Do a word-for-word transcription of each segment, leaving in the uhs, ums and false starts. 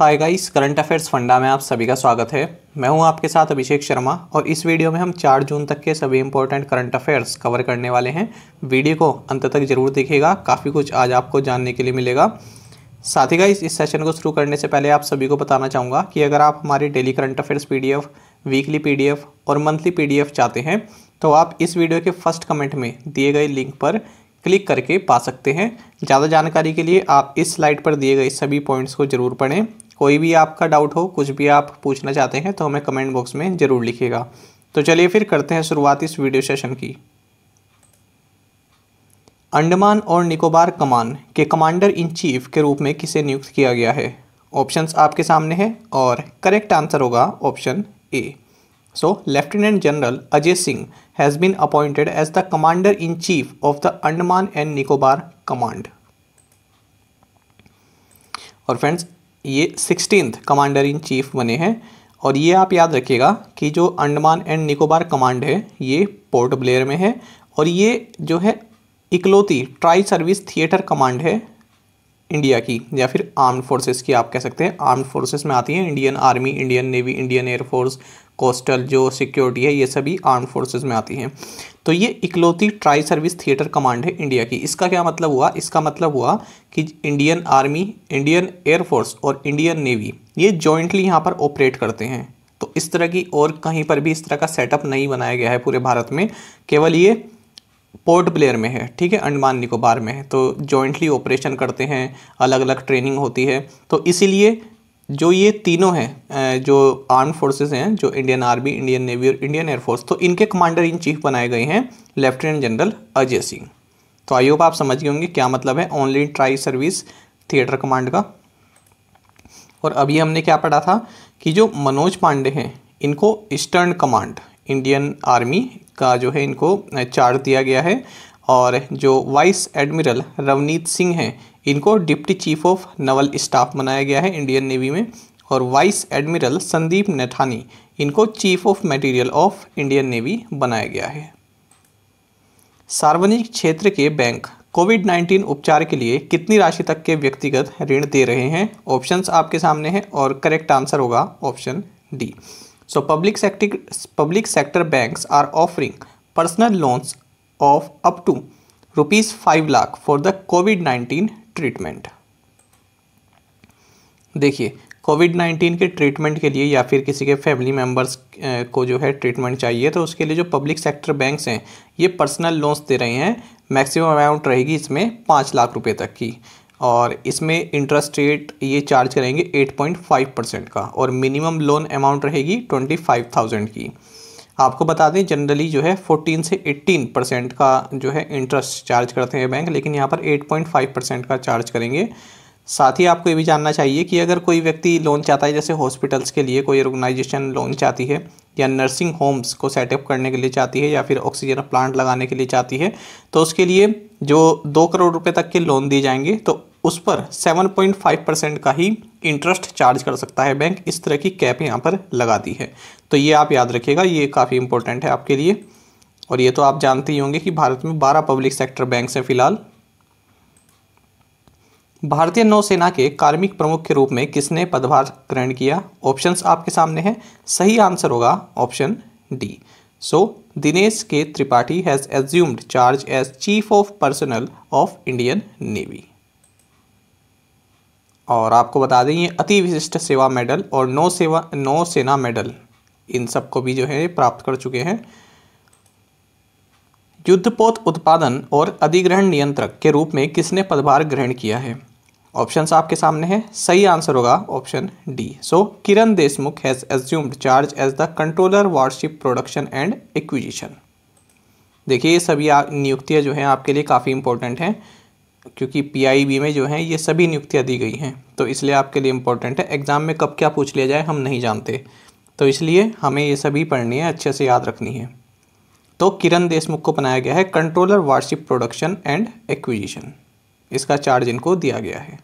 Hi guys, current affairs funda में आप सभी का स्वागत है। मैं हूं आपके साथ अभिषेक शर्मा और इस वीडियो में हम चार जून तक के सभी इंपॉर्टेंट करंट अफेयर्स कवर करने वाले हैं। वीडियो को अंत तक जरूर देखिएगा, काफ़ी कुछ आज आपको जानने के लिए मिलेगा। साथ ही गाइस, इस सेशन को शुरू करने से पहले आप सभी को बताना चाहूँगा कि अगर आप हमारी daily current affairs P D F, weekly P D F और मंथली पी डी एफ चाहते हैं तो आप इस वीडियो के फर्स्ट कमेंट में दिए गए लिंक पर क्लिक करके पा सकते हैं। ज़्यादा जानकारी के लिए आप इस स्लाइड पर दिए गए सभी पॉइंट्स को जरूर पढ़ें। कोई भी आपका डाउट हो, कुछ भी आप पूछना चाहते हैं तो हमें कमेंट बॉक्स में ज़रूर लिखिएगा। तो चलिए फिर करते हैं शुरुआत इस वीडियो सेशन की। अंडमान और निकोबार कमान के कमांडर इन चीफ के रूप में किसे नियुक्त किया गया है? ऑप्शंस आपके सामने हैं और करेक्ट आंसर होगा option A. So lieutenant general Ajay Singh has been appointed as the commander in chief of the Andaman and Nicobar command. और फ्रेंड्स, ये सिक्सटीन्थ कमांडर इन चीफ बने हैं और ये आप याद रखिएगा कि जो अंडमान एंड निकोबार कमांड है ये पोर्ट ब्लेयर में है और ये जो है इकलौती ट्राई सर्विस थिएटर कमांड है इंडिया की, या फिर आर्म्ड फोर्सेस की आप कह सकते हैं। आर्म्ड फोर्सेस में आती हैं Indian army, Indian navy, Indian air force, coastal जो सिक्योरिटी है, ये सभी आर्म्ड फोर्सेस में आती हैं। तो ये इकलौती ट्राई सर्विस थिएटर कमांड है इंडिया की। इसका क्या मतलब हुआ? इसका मतलब हुआ कि इंडियन आर्मी, इंडियन एयरफोर्स और इंडियन नेवी ये जॉइंटली यहाँ पर ऑपरेट करते हैं। तो इस तरह की और कहीं पर भी इस तरह का सेटअप नहीं बनाया गया है पूरे भारत में, केवल ये पोर्ट ब्लेयर में है, ठीक है, अंडमान निकोबार में है। तो जॉइंटली ऑपरेशन करते हैं, अलग अलग ट्रेनिंग होती है। तो इसीलिए जो ये तीनों हैं, जो आर्म फोर्सेस हैं, जो इंडियन आर्मी, इंडियन नेवी और इंडियन एयरफोर्स, तो इनके कमांडर इन चीफ बनाए गए हैं लेफ्टिनेंट जनरल अजय सिंह। तो आई होप आप समझ गए होंगे क्या मतलब है only tri service theatre command का। और अभी हमने क्या पढ़ा था कि जो मनोज पांडे हैं इनको ईस्टर्न कमांड इंडियन आर्मी का जो है इनको चार्ज दिया गया है, और जो वाइस एडमिरल रवनीत सिंह हैं इनको deputy chief of naval staff बनाया गया है इंडियन नेवी में, और वाइस एडमिरल संदीप नेथानी इनको chief of materiel of Indian navy बनाया गया है। सार्वजनिक क्षेत्र के बैंक कोविड नाइन्टीन उपचार के लिए कितनी राशि तक के व्यक्तिगत ऋण दे रहे हैं? ऑप्शंस आपके सामने हैं और करेक्ट आंसर होगा option D. So public sector public sector banks are offering personal loans of up to rupees five lakh for the covid nineteen treatment. देखिए, कोविड नाइन्टीन के ट्रीटमेंट के लिए या फिर किसी के फैमिली मेम्बर्स को जो है ट्रीटमेंट चाहिए तो उसके लिए जो पब्लिक सेक्टर बैंक्स हैं ये पर्सनल लोन्स दे रहे हैं। मैक्सिमम अमाउंट रहेगी इसमें पाँच लाख रुपए तक की, और इसमें इंटरेस्ट रेट ये चार्ज करेंगे एट पॉइंट फाइव परसेंट का, और मिनिमम लोन अमाउंट रहेगी ट्वेंटी फाइव थाउजेंड की। आपको बता दें जनरली जो है चौदह से अठारह परसेंट का जो है इंटरेस्ट चार्ज करते हैं बैंक, लेकिन यहाँ पर आठ पॉइंट फाइव परसेंट का चार्ज करेंगे। साथ ही आपको ये भी जानना चाहिए कि अगर कोई व्यक्ति लोन चाहता है, जैसे हॉस्पिटल्स के लिए कोई ऑर्गेनाइजेशन लोन चाहती है या नर्सिंग होम्स को सेटअप करने के लिए चाहती है या फिर ऑक्सीजन प्लांट लगाने के लिए चाहती है, तो उसके लिए जो दो करोड़ रुपये तक के लोन दिए जाएंगे तो उस पर सेवन पॉइंट फाइव परसेंट का ही इंटरेस्ट चार्ज कर सकता है बैंक। इस तरह की कैप यहाँ पर लगा दी है, तो ये आप याद रखिएगा, ये काफ़ी इंपॉर्टेंट है आपके लिए। और ये तो आप जानते ही होंगे कि भारत में बारह पब्लिक सेक्टर बैंक हैं फिलहाल। भारतीय नौसेना के कार्मिक प्रमुख के रूप में किसने पदभार ग्रहण किया? ऑप्शंस आपके सामने हैं, सही आंसर होगा option D. So Dinesh K Tripathi has assumed charge as chief of personnel of Indian navy. और आपको बता दें ये अति विशिष्ट सेवा मेडल और नौ सेवा नौ सेना मेडल इन सबको भी जो है प्राप्त कर चुके हैं। युद्धपोत उत्पादन और अधिग्रहण नियंत्रक के रूप में किसने पदभार ग्रहण किया है? ऑप्शंस आपके सामने हैं, सही आंसर होगा option D. So Kiran Deshmukh has assumed charge as the controller warship production and acquisition. देखिए, ये सभी नियुक्तियाँ जो हैं आपके लिए काफ़ी इंपॉर्टेंट हैं, क्योंकि पीआईबी में जो है ये सभी नियुक्तियाँ दी गई हैं, तो इसलिए आपके लिए इम्पोर्टेंट है। एग्ज़ाम में कब क्या पूछ लिया जाए हम नहीं जानते, तो इसलिए हमें ये सभी पढ़नी है, अच्छे से याद रखनी है। तो किरण देशमुख को बनाया गया है controller warship production and acquisition, इसका चार्ज इनको दिया गया है।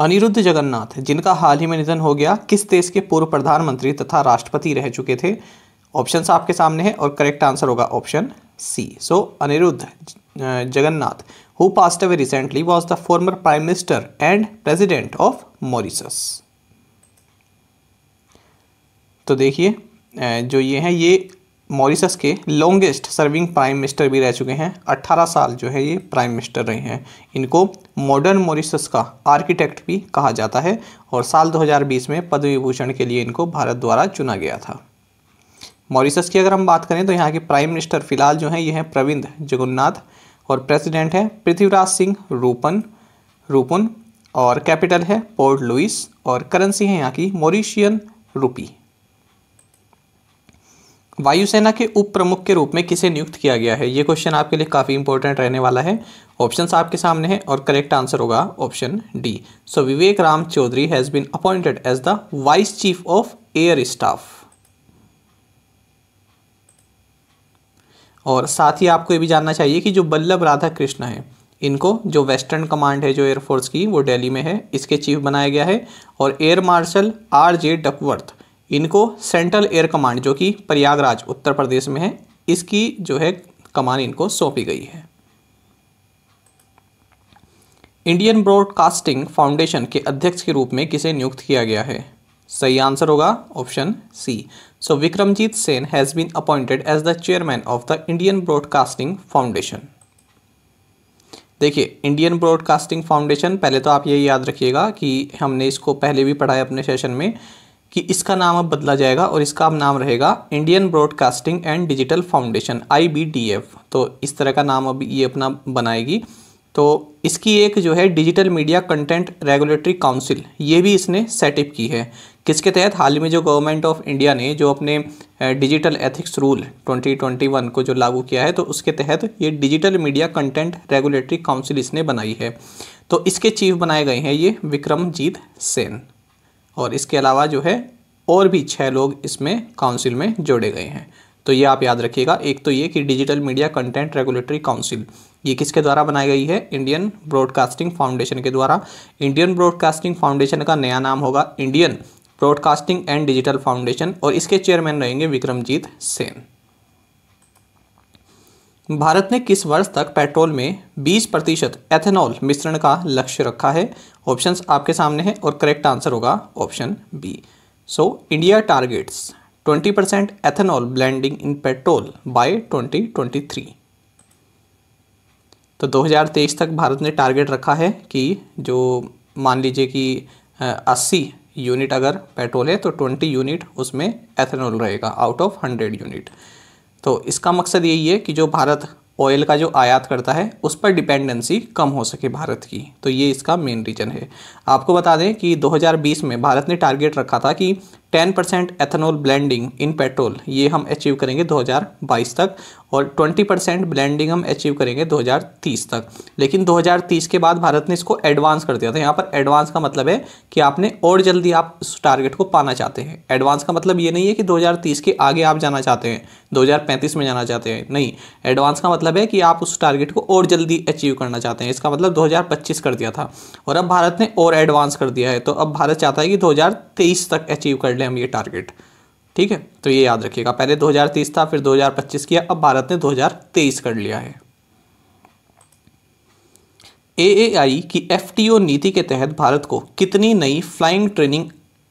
अनिरुद्ध जगन्नाथ, जिनका हाल ही में निधन हो गया, किस देश के पूर्व प्रधानमंत्री तथा राष्ट्रपति रह चुके थे? ऑप्शंस आपके सामने हैं और करेक्ट आंसर होगा option C. So Aniruddha Jagannath who passed away recently, was the former Prime Minister and President of Mauritius. तो देखिए जो ये हैं ये मॉरिशस के लॉन्गेस्ट सर्विंग प्राइम मिनिस्टर भी रह चुके हैं। अट्ठारह साल जो है ये प्राइम मिनिस्टर रहे हैं। इनको मॉडर्न मॉरिशस का आर्किटेक्ट भी कहा जाता है और साल दो हज़ार बीस में पद्म विभूषण के लिए इनको भारत द्वारा चुना गया था। मॉरिशस की अगर हम बात करें तो यहाँ के प्राइम मिनिस्टर फिलहाल जो हैं ये हैं प्रवीण जगन्नाथ और प्रेसिडेंट हैं पृथ्वीराज सिंह रूपन रूपन और कैपिटल है पोर्ट लुइस और करेंसी है यहाँ की मॉरिशियन रूपी। वायुसेना के उप प्रमुख के रूप में किसे नियुक्त किया गया है? ये क्वेश्चन आपके लिए काफ़ी इंपॉर्टेंट रहने वाला है। ऑप्शंस आपके सामने हैं और करेक्ट आंसर होगा option D. So Vivek Ram Chaudhary has been appointed as the vice chief of air staff. और साथ ही आपको ये भी जानना चाहिए कि जो बल्लभ राधा कृष्ण है इनको, जो वेस्टर्न कमांड है जो एयरफोर्स की वो दिल्ली में है, इसके चीफ बनाया गया है। और एयर मार्शल आरजे डकवर्थ इनको सेंट्रल एयर कमांड जो कि प्रयागराज उत्तर प्रदेश में है इसकी जो है कमान इनको सौंपी गई है। इंडियन ब्रॉडकास्टिंग फाउंडेशन के अध्यक्ष के रूप में किसे नियुक्त किया गया है? सही आंसर होगा option C. So Vikramjit Sen has been appointed as the chairman of the Indian broadcasting foundation. देखिए इंडियन ब्रॉडकास्टिंग फाउंडेशन, पहले तो आप ये याद रखिएगा कि हमने इसको पहले भी पढ़ाया अपने सेशन में कि इसका नाम अब बदला जाएगा और इसका अब नाम रहेगा Indian broadcasting and digital foundation I B D F. तो इस तरह का नाम अब ये अपना बनाएगी। तो इसकी एक जो है digital media content regulatory council ये भी इसने सेटअप की है, किसके तहत हाल ही में जो गवर्नमेंट ऑफ इंडिया ने जो अपने digital ethics rule twenty twenty one को जो लागू किया है तो उसके तहत ये digital media content regulatory council इसने बनाई है। तो इसके चीफ बनाए गए हैं ये विक्रमजीत सेन और इसके अलावा जो है और भी छः लोग इसमें काउंसिल में जोड़े गए हैं। तो ये आप याद रखिएगा। एक तो ये कि digital media content regulatory council ये किसके द्वारा बनाई गई है? इंडियन ब्रॉडकास्टिंग फाउंडेशन के द्वारा। इंडियन ब्रॉडकास्टिंग फाउंडेशन का नया नाम होगा Indian broadcasting and digital foundation और इसके चेयरमैन रहेंगे विक्रमजीत सेन। भारत ने किस वर्ष तक पेट्रोल में बीस प्रतिशत एथेनॉल मिश्रण का लक्ष्य रखा है? ऑप्शंस आपके सामने हैं और करेक्ट आंसर होगा option B. So India targets twenty percent ethanol blending in petrol by twenty twenty three. तो दो हज़ार तेईस तक भारत ने टारगेट रखा है कि जो मान लीजिए कि अस्सी यूनिट अगर पेट्रोल है तो बीस यूनिट उसमें एथेनॉल रहेगा आउट ऑफ हंड्रेड यूनिट। तो इसका मकसद यही है कि जो भारत ऑयल का जो आयात करता है उस पर डिपेंडेंसी कम हो सके भारत की। तो ये इसका मेन रीजन है। आपको बता दें कि दो हज़ार बीस में भारत ने टारगेट रखा था कि दस percent ethanol blending in petrol ये हम अचीव करेंगे दो हज़ार बाईस तक और बीस परसेंट ब्लेंडिंग हम अचीव करेंगे दो हज़ार तीस तक। लेकिन दो हज़ार तीस के बाद भारत ने इसको एडवांस कर दिया था। यहाँ पर एडवांस का मतलब है कि आपने और जल्दी आप उस टारगेट को पाना चाहते हैं। एडवांस का मतलब ये नहीं है कि दो हज़ार तीस के आगे आप जाना चाहते हैं, दो हज़ार पैंतीस में जाना चाहते हैं, नहीं। एडवांस का मतलब है कि आप उस टारगेट को और जल्दी अचीव करना चाहते हैं। इसका मतलब दो हज़ार पच्चीस कर दिया था और अब भारत ने और एडवांस कर दिया है। तो अब भारत चाहता है कि दो हज़ार तेईस तक अचीव कर लें हम ये टारगेट। ठीक है, तो ये याद रखिएगा। पहले दो हज़ार तीस था, फिर दो हज़ार पच्चीस किया, अब भारत ने दो हज़ार तेईस कर लिया है। ए ए आई की एफ टी ओ नीति के तहत भारत को कितनी नई फ्लाइंग ट्रेनिंग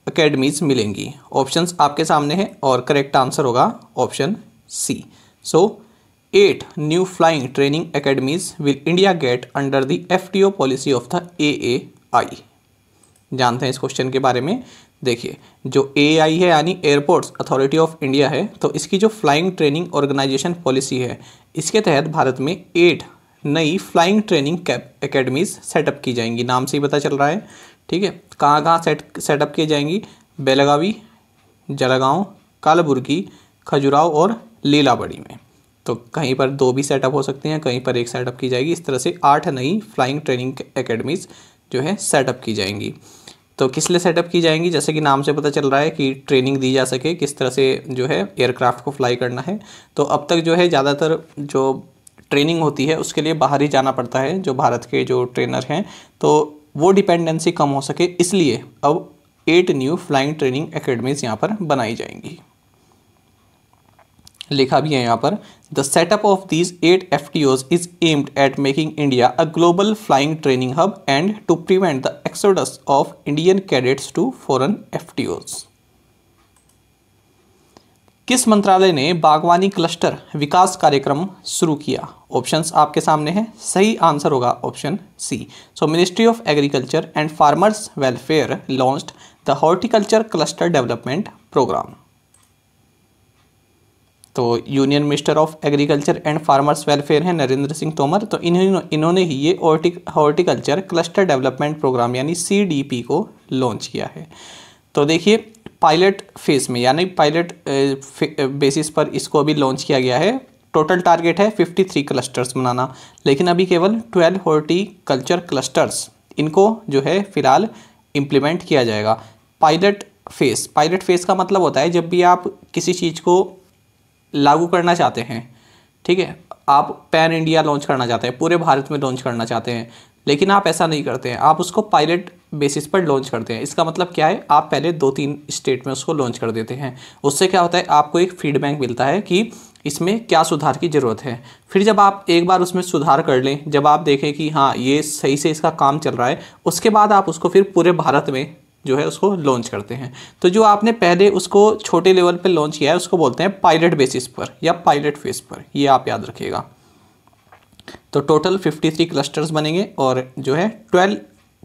अकेडमीज मिलेंगी? ऑप्शंस आपके सामने हैं और करेक्ट आंसर होगा option C. So eight new flying training academies will India get under the F T O policy of the A A I. जानते हैं इस क्वेश्चन के बारे में। देखिए जो ए आई है यानी एयरपोर्ट्स अथॉरिटी ऑफ इंडिया है, तो इसकी जो फ्लाइंग ट्रेनिंग ऑर्गेनाइजेशन पॉलिसी है इसके तहत भारत में एट नई फ्लाइंग ट्रेनिंग एकेडमीज सेटअप की जाएंगी। नाम से ही पता चल रहा है। ठीक है, कहाँ कहाँ सेट सेटअप की जाएंगी? बेलगावी, जलगांव, कालबुर्गी, खजुराहो और लीलाबड़ी में। तो कहीं पर दो भी सेटअप हो सकते हैं, कहीं पर एक सेटअप की जाएगी। इस तरह से आठ नई फ्लाइंग ट्रेनिंग एकेडमीज जो है सेटअप की जाएंगी। तो किस लिए सेटअप की जाएंगी? जैसे कि नाम से पता चल रहा है कि ट्रेनिंग दी जा सके किस तरह से जो है एयरक्राफ्ट को फ्लाई करना है। तो अब तक जो है ज़्यादातर जो ट्रेनिंग होती है उसके लिए बाहर ही जाना पड़ता है, जो भारत के जो ट्रेनर हैं, तो वो डिपेंडेंसी कम हो सके इसलिए अब eight new flying training academies यहाँ पर बनाई जाएंगी। लिखा भी है यहाँ पर, the setup of these eight F T Os is aimed at making India a global flying training hub and to prevent the exodus of Indian cadets to foreign F T Os. किस मंत्रालय ने बागवानी cluster विकास कार्यक्रम शुरू किया? Options आपके सामने हैं, सही आंसर होगा option C. So ministry of agriculture and farmers welfare launched the horticulture cluster development programme. तो union minister of agriculture and farmers welfare हैं नरेंद्र सिंह तोमर, तो इन्होंने इन्होंने ही ये हॉर्टिकल्चर क्लस्टर डेवलपमेंट प्रोग्राम यानी सी डी पी को लॉन्च किया है। तो देखिए पायलट फेज में यानी पायलट बेसिस पर इसको अभी लॉन्च किया गया है। टोटल टारगेट है तिरेपन क्लस्टर्स बनाना, लेकिन अभी केवल बारह हॉर्टिकल्चर क्लस्टर्स इनको जो है फिलहाल इम्प्लीमेंट किया जाएगा। पायलट फेज, पायलट फेज का मतलब होता है जब भी आप किसी चीज़ को लागू करना चाहते हैं, ठीक है, आप पैन इंडिया लॉन्च करना चाहते हैं, पूरे भारत में लॉन्च करना चाहते हैं, लेकिन आप ऐसा नहीं करते हैं, आप उसको पायलट बेसिस पर लॉन्च करते हैं। इसका मतलब क्या है, आप पहले दो तीन स्टेट में उसको लॉन्च कर देते हैं। उससे क्या होता है, आपको एक फीडबैक मिलता है कि इसमें क्या सुधार की ज़रूरत है। फिर जब आप एक बार उसमें सुधार कर लें, जब आप देखें कि हाँ ये सही से इसका काम चल रहा है, उसके बाद आप उसको फिर पूरे भारत में जो है उसको लॉन्च करते हैं। तो जो आपने पहले उसको छोटे लेवल पर लॉन्च किया है उसको बोलते हैं पायलट बेसिस पर या पायलट फेज पर, ये आप याद रखिएगा। तो टोटल तिरेपन क्लस्टर्स बनेंगे और जो है बारह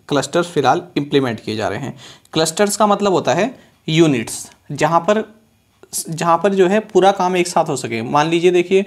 क्लस्टर्स फिलहाल इम्प्लीमेंट किए जा रहे हैं। क्लस्टर्स का मतलब होता है यूनिट्स, जहाँ पर जहाँ पर जो है पूरा काम एक साथ हो सके। मान लीजिए देखिए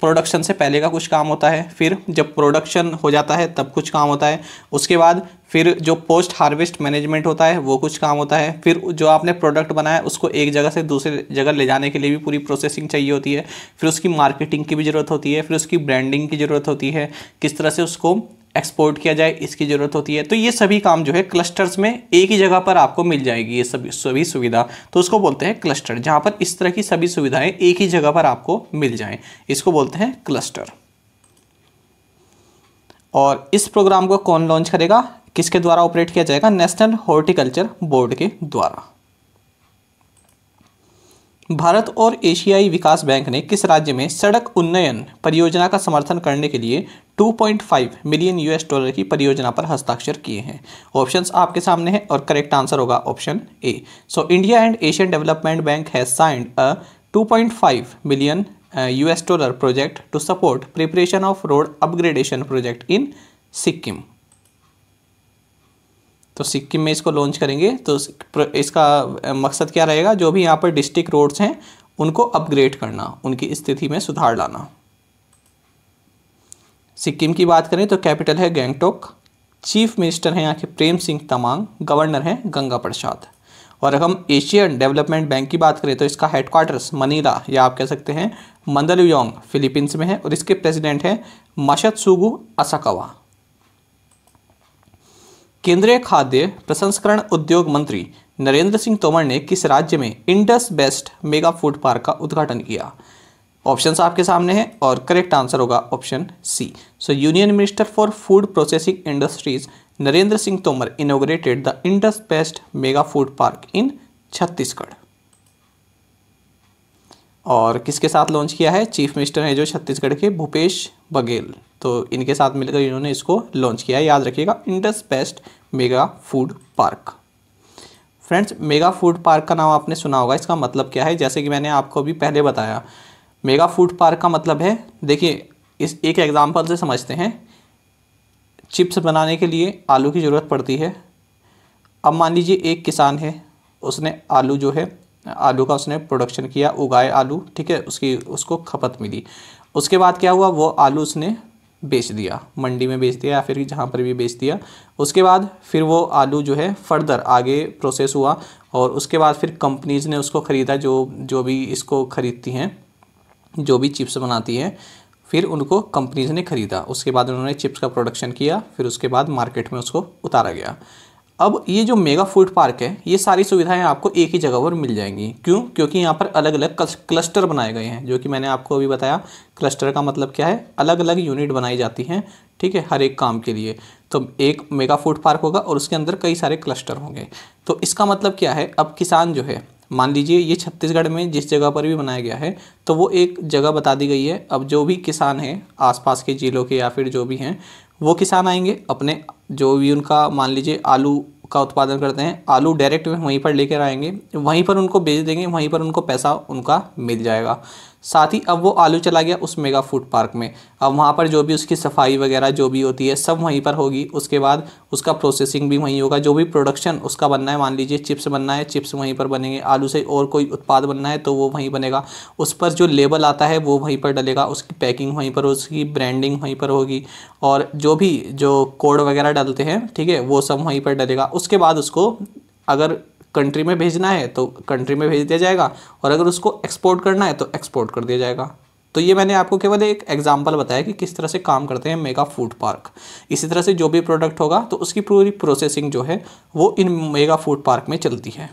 प्रोडक्शन से पहले का कुछ काम होता है, फिर जब प्रोडक्शन हो जाता है तब कुछ काम होता है, उसके बाद फिर जो पोस्ट हार्वेस्ट मैनेजमेंट होता है वो कुछ काम होता है, फिर जो आपने प्रोडक्ट बनाया उसको एक जगह से दूसरी जगह ले जाने के लिए भी पूरी प्रोसेसिंग चाहिए होती है, फिर उसकी मार्केटिंग की भी ज़रूरत होती है, फिर उसकी ब्रांडिंग की ज़रूरत होती है, किस तरह से उसको एक्सपोर्ट किया जाए इसकी ज़रूरत होती है। तो ये सभी काम जो है क्लस्टर्स में एक ही जगह पर आपको मिल जाएगी, ये सभी सभी सुविधा, तो उसको बोलते हैं क्लस्टर। जहाँ पर इस तरह की सभी सुविधाएं एक ही जगह पर आपको मिल जाएं, इसको बोलते हैं क्लस्टर। और इस प्रोग्राम को कौन लॉन्च करेगा, किसके द्वारा ऑपरेट किया जाएगा, नेशनल हॉर्टिकल्चर बोर्ड के द्वारा। भारत और एशियाई विकास बैंक ने किस राज्य में सड़क उन्नयन परियोजना का समर्थन करने के लिए दो पॉइंट पाँच मिलियन यू एस डॉलर की परियोजना पर हस्ताक्षर किए हैं? ऑप्शंस आपके सामने हैं और करेक्ट आंसर होगा option A. So India and Asian development bank has signed a दो point five million U S dollar project to support preparation of road upgradation project in Sikkim. तो सिक्किम में इसको लॉन्च करेंगे। तो इसका मकसद क्या रहेगा, जो भी यहाँ पर डिस्ट्रिक्ट रोड्स हैं उनको अपग्रेड करना, उनकी स्थिति में सुधार लाना। सिक्किम की बात करें तो कैपिटल है गैंगटोक, चीफ मिनिस्टर हैं यहाँ के प्रेम सिंह तमांग, गवर्नर हैं गंगा प्रसाद। और अगर हम एशियन डेवलपमेंट बैंक की बात करें तो इसका हेडक्वार्टर्स मनीला या आप कह सकते हैं मंदलुयोंग फिलीपींस में है और इसके प्रेसिडेंट हैं माशत सुगु असावा। केंद्रीय खाद्य प्रसंस्करण उद्योग मंत्री नरेंद्र सिंह तोमर ने किस राज्य में Indus best mega food park का उद्घाटन किया? ऑप्शंस आपके सामने हैं और करेक्ट आंसर होगा option C. So union minister for food processing industries Narendra Singh Tomar inaugurated the Indus best mega food park in Chhattisgarh. और किसके साथ लॉन्च किया है, चीफ मिनिस्टर हैं जो छत्तीसगढ़ के भूपेश बघेल, तो इनके साथ मिलकर इन्होंने इसको लॉन्च किया है। याद रखिएगा Indus best mega food park. Friends mega food park का नाम आपने सुना होगा, इसका मतलब क्या है, जैसे कि मैंने आपको अभी पहले बताया मेगा फूड पार्क का मतलब है, देखिए इस एक एग्जाम्पल से समझते हैं, चिप्स बनाने के लिए आलू की ज़रूरत पड़ती है। अब मान लीजिए एक किसान है, उसने आलू जो है आलू का उसने प्रोडक्शन किया, उगाए आलू, ठीक है, उसकी उसको खपत मिली। उसके बाद क्या हुआ, वो आलू उसने बेच दिया, मंडी में बेच दिया या फिर जहाँ पर भी बेच दिया। उसके बाद फिर वो आलू जो है फर्दर आगे प्रोसेस हुआ और उसके बाद फिर कंपनीज़ ने उसको ख़रीदा, जो जो भी इसको ख़रीदती हैं, जो भी चिप्स बनाती हैं, फिर उनको कंपनीज़ ने ख़रीदा। उसके बाद उन्होंने चिप्स का प्रोडक्शन किया, फिर उसके बाद मार्केट में उसको उतारा गया। अब ये जो मेगा फूड पार्क है, ये सारी सुविधाएं आपको एक ही जगह पर मिल जाएंगी। क्यों? क्योंकि यहाँ पर अलग अलग क्लस्टर बनाए गए हैं, जो कि मैंने आपको अभी बताया क्लस्टर का मतलब क्या है, अलग अलग यूनिट बनाई जाती हैं, ठीक है, हर एक काम के लिए। तो एक मेगा फूड पार्क होगा और उसके अंदर कई सारे क्लस्टर होंगे। तो इसका मतलब क्या है, अब किसान जो है मान लीजिए ये छत्तीसगढ़ में जिस जगह पर भी बनाया गया है तो वो एक जगह बता दी गई है। अब जो भी किसान हैं आसपास के जिलों के या फिर जो भी हैं वो किसान आएंगे अपने जो भी उनका मान लीजिए आलू का उत्पादन करते हैं, आलू डायरेक्ट वहीं पर लेकर आएंगे, वहीं पर उनको बेच देंगे, वहीं पर उनको पैसा उनका मिल जाएगा। साथ ही अब वो आलू चला गया उस मेगा फूड पार्क में, अब वहाँ पर जो भी उसकी सफाई वगैरह जो भी होती है सब वहीं पर होगी, उसके बाद उसका प्रोसेसिंग भी वहीं होगा, जो भी प्रोडक्शन उसका बनना है, मान लीजिए चिप्स बनना है चिप्स वहीं पर बनेंगे, आलू से और कोई उत्पाद बनना है तो वो वहीं बनेगा, उस पर जो लेबल आता है वो वहीं पर डलेगा, उसकी पैकिंग वहीं पर, उसकी ब्रांडिंग वहीं पर होगी और जो भी जो कोड वगैरह डालते हैं ठीक है वो सब वहीं पर डलेगा। उसके बाद उसको अगर कंट्री में भेजना है तो कंट्री में भेज दिया जाएगा और अगर उसको एक्सपोर्ट करना है तो एक्सपोर्ट कर दिया जाएगा। तो ये मैंने आपको केवल एक एग्जांपल बताया कि किस तरह से काम करते हैं मेगा फूड पार्क। इसी तरह से जो भी प्रोडक्ट होगा तो उसकी पूरी प्रोसेसिंग जो है वो इन मेगा फूड पार्क में चलती है।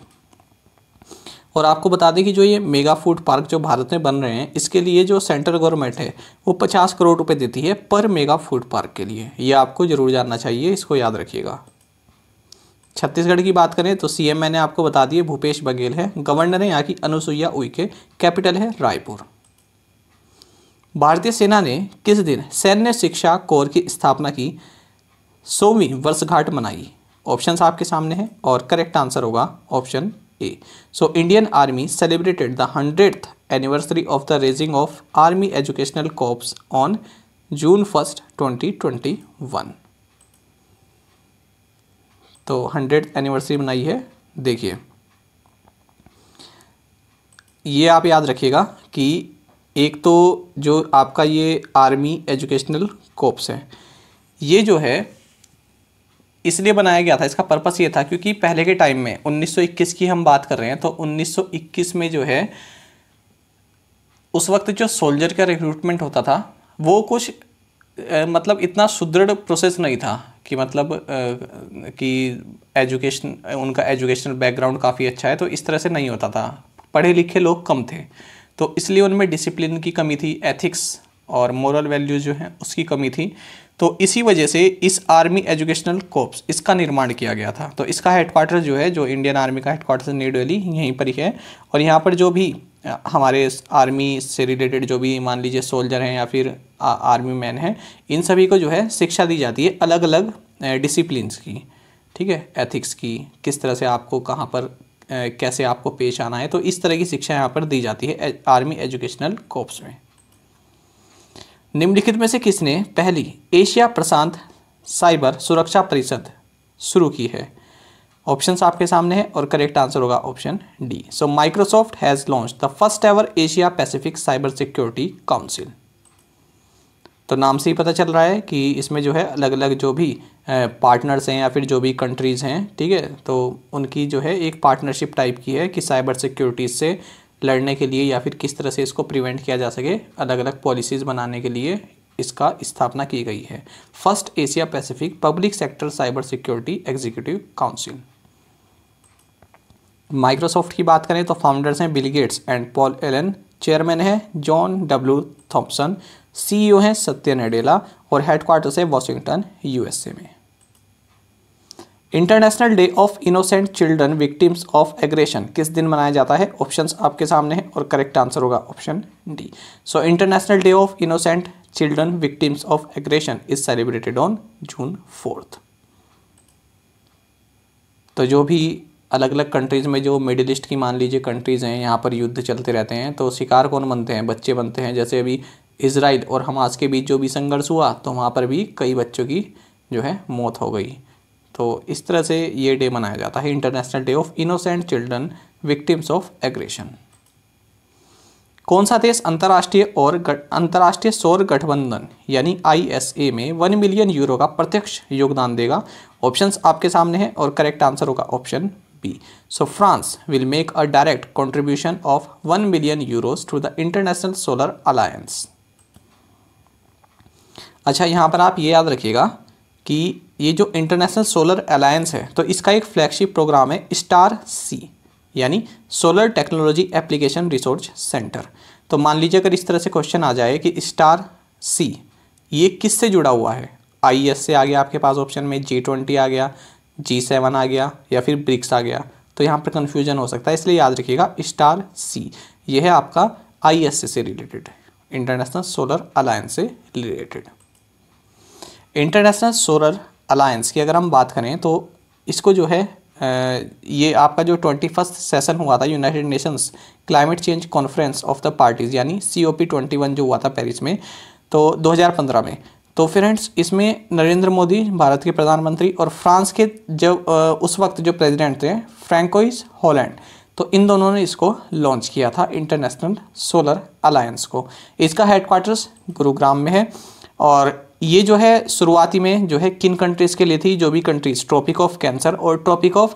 और आपको बता दें कि जो ये मेगा फूड पार्क जो भारत में बन रहे हैं इसके लिए जो सेंट्रल गवर्नमेंट है वो पचास करोड़ रुपये देती है पर मेगा फूड पार्क के लिए। ये आपको ज़रूर जानना चाहिए, इसको याद रखिएगा। छत्तीसगढ़ की बात करें तो सीएम मैंने आपको बता दिए भूपेश बघेल है, गवर्नर है यहाँ की अनुसूया उइके, कैपिटल है रायपुर। भारतीय सेना ने किस दिन सैन्य शिक्षा कोर की स्थापना की सौवीं वर्षगांठ मनाई? ऑप्शंस आपके सामने हैं और करेक्ट आंसर होगा option A. So Indian army celebrated the hundred anniversary of the raising of army educational corps on June first twenty twenty one. तो हंड्रेड एनिवर्सरी मनाई है। देखिए ये आप याद रखिएगा कि एक तो जो आपका ये आर्मी एजुकेशनल कॉर्प्स है ये जो है इसलिए बनाया गया था, इसका पर्पस ये था क्योंकि पहले के टाइम में उन्नीस सौ इक्कीस की हम बात कर रहे हैं तो उन्नीस सौ इक्कीस में जो है उस वक्त जो सोल्जर का रिक्रूटमेंट होता था वो कुछ ए, मतलब इतना सुदृढ़ प्रोसेस नहीं था कि मतलब आ, कि एजुकेशन उनका एजुकेशनल बैकग्राउंड काफ़ी अच्छा है तो इस तरह से नहीं होता था, पढ़े लिखे लोग कम थे तो इसलिए उनमें डिसिप्लिन की कमी थी, एथिक्स और मॉरल वैल्यूज़ जो हैं उसकी कमी थी, तो इसी वजह से इस आर्मी एजुकेशनल कॉर्प्स इसका निर्माण किया गया था। तो इसका हेडक्वार्टर जो है जो इंडियन आर्मी का हेडक्वार्टर न्यू दिल्ली यहीं पर ही है और यहाँ पर जो भी हमारे आर्मी से रिलेटेड जो भी मान लीजिए सोल्जर हैं या फिर आ, आर्मी मैन हैं इन सभी को जो है शिक्षा दी जाती है अलग अलग डिसिप्लिन्स की, ठीक है, एथिक्स की, किस तरह से आपको कहाँ पर ए, कैसे आपको पेश आना है, तो इस तरह की शिक्षा यहाँ पर दी जाती है ए, आर्मी एजुकेशनल कॉर्प्स में। निम्नलिखित में से किसने पहली एशिया प्रशांत साइबर सुरक्षा परिषद शुरू की है? ऑप्शंस आपके सामने हैं और करेक्ट आंसर होगा option D. So Microsoft has launch the first ever Asia Pacific cyber security council. तो नाम से ही पता चल रहा है कि इसमें जो है अलग अलग जो भी पार्टनर्स हैं या फिर जो भी कंट्रीज़ हैं ठीक है तो उनकी जो है एक पार्टनरशिप टाइप की है कि साइबर सिक्योरिटीज से लड़ने के लिए या फिर किस तरह से इसको प्रिवेंट किया जा सके अलग अलग पॉलिसीज़ बनाने के लिए इसका स्थापना की गई है। First Asia Pacific public sector cyber security executive council. Microsoft की बात करें तो फाउंडर्स हैं Bill Gates and Paul Allen, chairman है जॉन डब्ल्यू थॉम्पसन, सीईओ हैं सत्यानेडेला और हेडक्वार्टर्स है वॉशिंगटन यूएसए में। International day of innocent children victims of aggression किस दिन मनाया जाता है? ऑप्शंस आपके सामने हैं और करेक्ट आंसर होगा option D. So international day of innocent children victims of aggression is celebrated on June fourth. तो जो भी अलग अलग कंट्रीज़ में जो मिडिल ईस्ट की मान लीजिए कंट्रीज़ हैं यहाँ पर युद्ध चलते रहते हैं तो शिकार कौन बनते हैं? बच्चे बनते हैं। जैसे अभी इजराइल और हमास के बीच जो भी संघर्ष हुआ तो वहाँ पर भी कई बच्चों की जो है मौत हो गई। तो इस तरह से ये डे मनाया जाता है, international day of innocent children victims of aggression. कौन सा देश अंतर्राष्ट्रीय और अंतर्राष्ट्रीय सौर गठबंधन यानी आई एस ए में वन मिलियन यूरो का प्रत्यक्ष योगदान देगा? ऑप्शंस आपके सामने हैं और करेक्ट आंसर होगा option B. So France will make a direct contribution of one million euros to the international solar alliance. अच्छा, यहाँ पर आप ये याद रखिएगा कि ये जो इंटरनेशनल सोलर अलायंस है तो इसका एक फ्लैगशिप प्रोग्राम है स्टार सी यानी solar technology application resource centre. तो मान लीजिए अगर इस तरह से क्वेश्चन आ जाए कि स्टार सी ये किससे जुड़ा हुआ है, आई एस से आ गया आपके पास ऑप्शन में, जी ट्वेंटी आ गया, जी सेवन आ गया या फिर ब्रिक्स आ गया, तो यहाँ पर कन्फ्यूजन हो सकता है, इसलिए याद रखिएगा स्टार सी यह है आपका आईएसए से रिलेटेड, इंटरनेशनल सोलर अलायंस से रिलेटेड। इंटरनेशनल सोलर अलायंस की अगर हम बात करें तो इसको जो है ये आपका जो ट्वेंटी फर्स्ट सेशन हुआ था United Nations climate change conference of the parties यानी C O P twenty one जो हुआ था पेरिस में तो दो हज़ार पंद्रह में। तो फ्रेंड्स इसमें नरेंद्र मोदी भारत के प्रधानमंत्री और फ्रांस के जब उस वक्त जो प्रेसिडेंट थे फ्रेंकोइस होलैंड, तो इन दोनों ने इसको लॉन्च किया था इंटरनेशनल सोलर अलायंस को। इसका हेडक्वार्टर्स गुरुग्राम में है और ये जो है शुरुआती में जो है किन कंट्रीज़ के लिए थी, जो भी कंट्रीज ट्रॉपिक ऑफ कैंसर और ट्रॉपिक ऑफ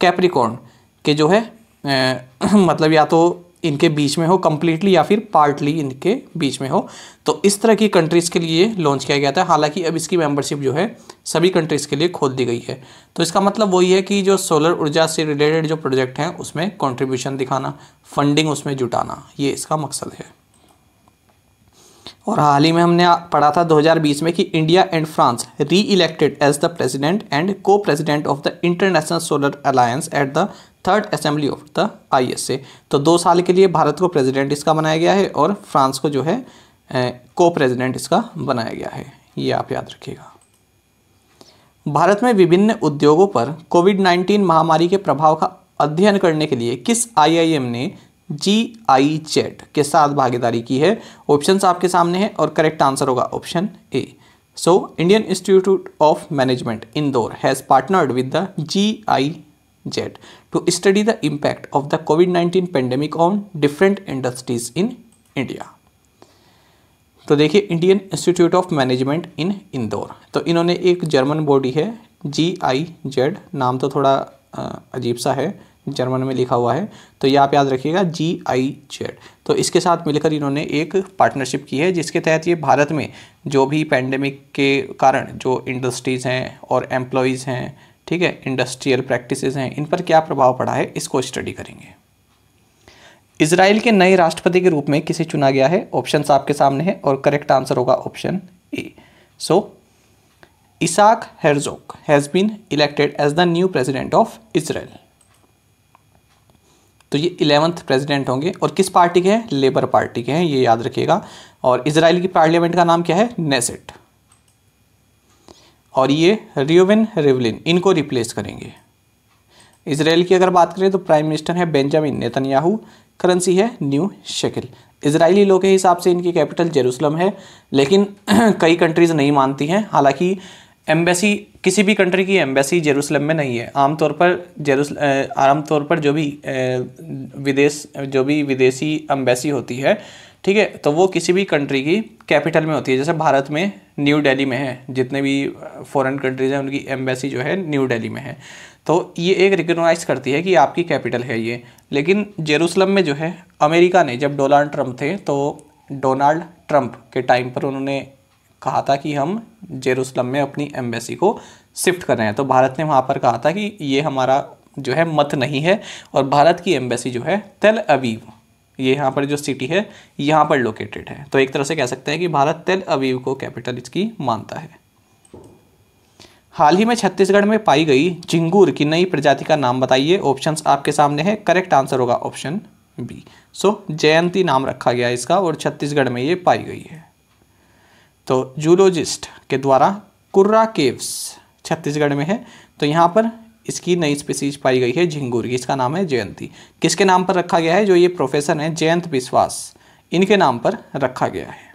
कैप्रिकॉर्न के जो है ए, मतलब या तो इनके बीच में हो कम्प्लीटली या फिर पार्टली इनके बीच में हो, तो इस तरह की कंट्रीज़ के लिए लॉन्च किया गया था। हालांकि अब इसकी मेंबरशिप जो है सभी कंट्रीज़ के लिए खोल दी गई है। तो इसका मतलब वही है कि जो सोलर ऊर्जा से रिलेटेड जो प्रोजेक्ट हैं उसमें कॉन्ट्रीब्यूशन दिखाना, फंडिंग उसमें जुटाना, ये इसका मकसद है। और हाल ही में हमने पढ़ा था दो हज़ार बीस में कि India and France re elected as the president and co president of the international solar alliance at the third assembly of the ISA. तो दो साल के लिए भारत को प्रेसिडेंट इसका बनाया गया है और फ्रांस को जो है को प्रेसिडेंट इसका बनाया गया है, ये आप याद रखिएगा। भारत में विभिन्न उद्योगों पर कोविड नाइन्टीन महामारी के प्रभाव का अध्ययन करने के लिए किस आईआईएम ने जी आई चैट के साथ भागीदारी की है? ऑप्शंस आपके सामने हैं और करेक्ट आंसर होगा option A. So Indian institute of management Indore has partnered with the G I Z to study the impact of the covid nineteen pandemic on different industries in India. तो देखिए Indian institute of management in Indore, तो इन्होंने एक German body है जी I Z, नाम तो थोड़ा अजीब सा है, जर्मन में लिखा हुआ है, तो ये आप याद रखिएगा जी आई जेड। तो इसके साथ मिलकर इन्होंने एक पार्टनरशिप की है जिसके तहत ये भारत में जो भी पैंडेमिक के कारण जो इंडस्ट्रीज़ हैं और एम्प्लॉयज़ हैं, ठीक है, इंडस्ट्रियल प्रैक्टिसेस हैं, इन पर क्या प्रभाव पड़ा है इसको स्टडी करेंगे। इजराइल के नए राष्ट्रपति के रूप में किसे चुना गया है? ऑप्शंस आपके सामने हैं और करेक्ट आंसर होगा option A. So Isaac Herzog has been elected as the new president of Israel. तो ये इलेवंथ प्रेसिडेंट होंगे और किस पार्टी के हैं? लेबर पार्टी के हैं, ये याद रखिएगा। और इजराइल की पार्लियामेंट का नाम क्या है? नेसेट। और ये रियोविन रिवलिन, इनको रिप्लेस करेंगे। इजराइल की अगर बात करें तो प्राइम मिनिस्टर है बेंजामिन नेतन्याहू, करेंसी है न्यू शेकिल। इजरायली लोग के हिसाब से इनकी कैपिटल जेरूसलम है, लेकिन कई कंट्रीज़ नहीं मानती हैं। हालाँकि एम्बेसी, किसी भी कंट्री की एम्बेसी जेरूसलम में नहीं है। आमतौर पर जेरूस आमतौर पर जो भी विदेश जो भी विदेशी एम्बेसी होती है, ठीक है, तो वो किसी भी कंट्री की कैपिटल में होती है। जैसे भारत में न्यू दिल्ली में है, जितने भी फॉरेन कंट्रीज़ हैं उनकी एम्बेसी जो है न्यू दिल्ली में है। तो ये एक रिकगनाइज़ करती है कि आपकी कैपिटल है ये। लेकिन जेरूसलम में जो है, अमेरिका ने जब डोनाल्ड ट्रंप थे तो डोनाल्ड ट्रंप के टाइम पर उन्होंने कहा था कि हम जेरूसलम में अपनी एम्बेसी को शिफ्ट कर रहे हैं, तो भारत ने वहाँ पर कहा था कि ये हमारा जो है मत नहीं है। और भारत की एम्बेसी जो है तेल अवीव, ये यहाँ पर जो सिटी है यहाँ पर लोकेटेड है। तो एक तरह से कह सकते हैं कि भारत तेल अवीव को कैपिटल इसकी मानता है। हाल ही में छत्तीसगढ़ में पाई गई झिंगूर की नई प्रजाति का नाम बताइए। ऑप्शंस आपके सामने है, करेक्ट आंसर होगा ऑप्शन बी। सो जयंती नाम रखा गया इसका और छत्तीसगढ़ में ये पाई गई है। तो जूलॉजिस्ट के द्वारा कुर्रा केव्स छत्तीसगढ़ में है, तो यहाँ पर इसकी नई स्पीसीज पाई गई है झिंगूर की, इसका नाम है जयंती। किसके नाम पर रखा गया है? जो ये प्रोफेसर हैं जयंत विश्वास, इनके नाम पर रखा गया है।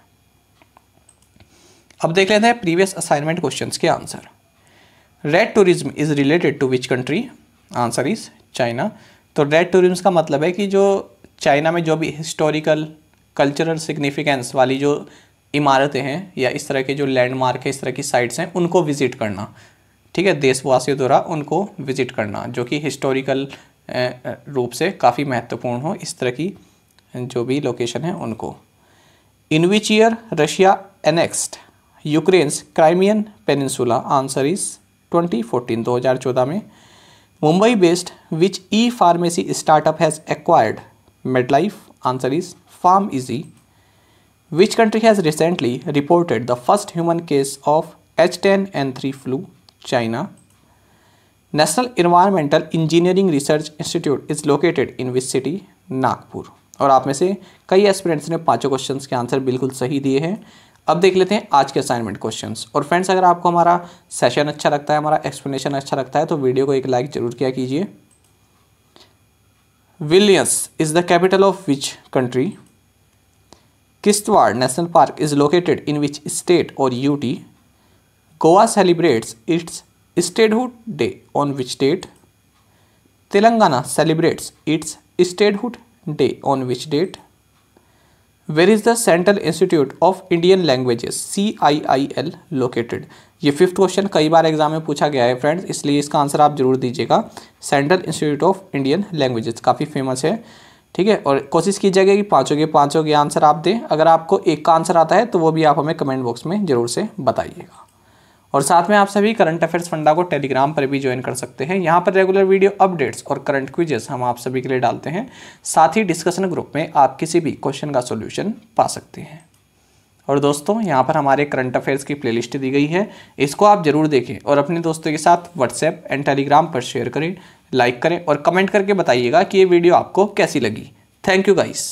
अब देख लेते हैं प्रीवियस असाइनमेंट क्वेश्चंस के answer. Red tourism is related to which country? Answer is China. तो रेड टूरिज्म का मतलब है कि जो चाइना में जो भी हिस्टोरिकल कल्चरल सिग्निफिकेंस वाली जो इमारतें हैं या इस तरह के जो लैंडमार्क है, इस तरह की साइट्स हैं, उनको विज़िट करना, ठीक है, देशवासियों द्वारा उनको विज़िट करना जो कि हिस्टोरिकल रूप से काफ़ी महत्वपूर्ण हो, इस तरह की जो भी लोकेशन है उनको। In which year Russia annexed Ukraine's Crimean peninsula? Answer is twenty fourteen, दो हज़ार चौदह में। Mumbai based which e pharmacy startup has acquired Medlife? Answer is PharmEasy. Which country has recently reported the first human case of H ten N three flu? China. National environmental engineering research institute is located in which city? Nagpur. और आप में से कई aspirants ने पांचों questions के answer बिल्कुल सही दिए हैं। अब देख लेते हैं आज के असाइनमेंट क्वेश्चंस। और फ्रेंड्स, अगर आपको हमारा सेशन अच्छा लगता है, हमारा एक्सप्लेनेशन अच्छा लगता है, तो वीडियो को एक लाइक जरूर किया कीजिए। Vilnius is the capital of which country? Kishtwar national park is located in which state और UT? Goa celebrates its statehood day on which date? Telangana celebrates its statehood day on which date? Where is the central institute of Indian languages C I I L located? ये fifth question कई बार exam में पूछा गया है friends, इसलिए इसका answer आप जरूर दीजिएगा। Central institute of Indian languages काफ़ी फेमस है, ठीक है। और कोशिश कीजिएगा कि पाँचों के पाँचों के आंसर आप दें। अगर आपको एक का आंसर आता है तो वो भी आप हमें कमेंट बॉक्स में जरूर से बताइएगा। और साथ में आप सभी करंट अफेयर्स फंडा को टेलीग्राम पर भी ज्वाइन कर सकते हैं। यहाँ पर रेगुलर वीडियो अपडेट्स और करंट क्विजेस हम आप सभी के लिए डालते हैं। साथ ही डिस्कशन ग्रुप में आप किसी भी क्वेश्चन का सॉल्यूशन पा सकते हैं। और दोस्तों, यहाँ पर हमारे करंट अफेयर्स की प्लेलिस्ट दी गई है, इसको आप जरूर देखें और अपने दोस्तों के साथ व्हाट्सएप एंड टेलीग्राम पर शेयर करें, लाइक करें और कमेंट करके बताइएगा कि ये वीडियो आपको कैसी लगी। Thank you guys.